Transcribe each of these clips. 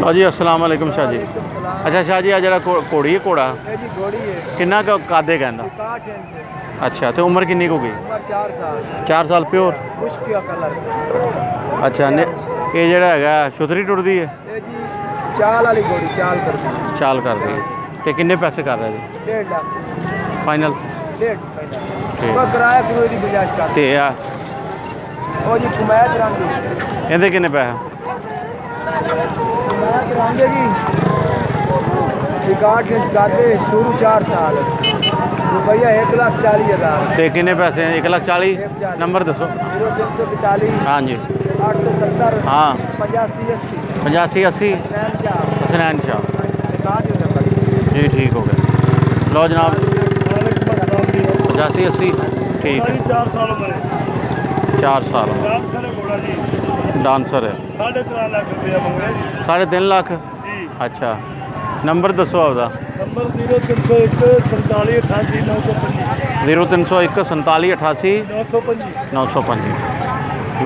लो जी अस्सलाम वालेकुम शाह जी। अच्छा शाह जी जरा घोड़ी है घोड़ा किन्ना कादे कहना? अच्छा तो उम्र किन्नी होगी? 4 साल। प्योर? अच्छा ने ये जड़ा है छुतरी टुटदी है चाल वाली घोड़ी चाल कर दी तो किन्ने पैसे कर रहे जी? 1.5 लाख फाइनल। इहदे किन्ने पैसे? शुरू 4 साल रुपया 1,40,000। कितने पैसे हैं? 1,40,000। नंबर दसो। 0 345। हाँ जी। 870। हाँ 85 80। हसनैन शाह जी ठीक हो गया। लो जनाब 85 80 ठीक है। 4 साल डांसर है। 3.5 लाख रुपया। 3.5 लाख। अच्छा नंबर दसो आपका? नंबर 0 301 47 88 925। 0 301 47 88 925।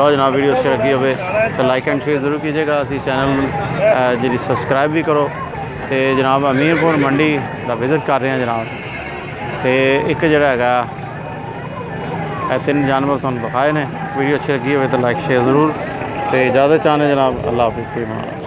लो जनाब वीडियो शेयर की हुए तो लाइक एंड शेयर जरूर कीजिएगा। अभी चैनल जी सबसक्राइब भी करो। तो जनाब अमीरपुर मंडी का विजिट कर रहे हैं जनाब। तो एक जड़ा है 3 जानवर थानू दिखाए ने। वीडियो अच्छी लगी हो तो लाइक शेयर जरूर। तो इजाज़त चाहने जनाब। अल्लाह हाफिज़।